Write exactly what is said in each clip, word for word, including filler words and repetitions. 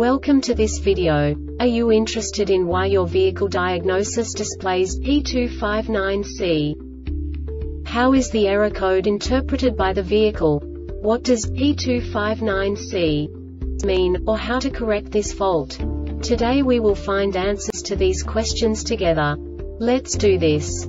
Welcome to this video. Are you interested in why your vehicle diagnosis displays P two five nine C? How is the error code interpreted by the vehicle? What does P two five nine C mean, or how to correct this fault? Today we will find answers to these questions together. Let's do this.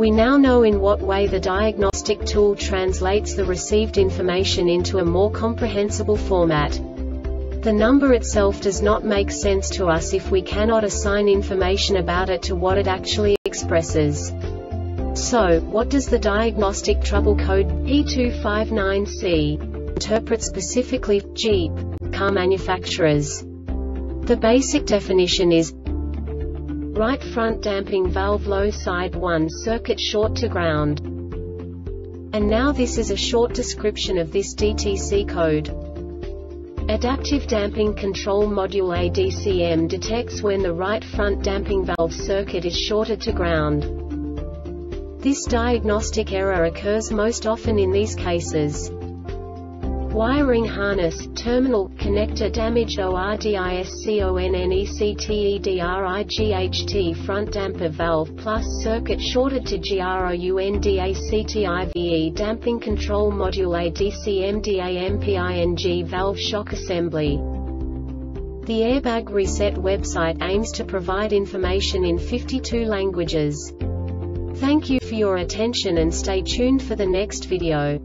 We now know in what way the diagnostic tool translates the received information into a more comprehensible format. The number itself does not make sense to us if we cannot assign information about it to what it actually expresses. So, what does the diagnostic trouble code P two five nine C interpret specifically for Jeep car manufacturers? The basic definition is right front damping valve low side one circuit short to ground. And now this is a short description of this D T C code. Adaptive Damping Control Module A D C M detects when the right front damping valve circuit is shorted to ground. This diagnostic error occurs most often in these cases: wiring harness, terminal, connector damage, ordisconnected front damper valve plus circuit shorted to groundactive damping control module A D C M damping valve shock assembly. The Airbag Reset website aims to provide information in fifty-two languages. Thank you for your attention and stay tuned for the next video.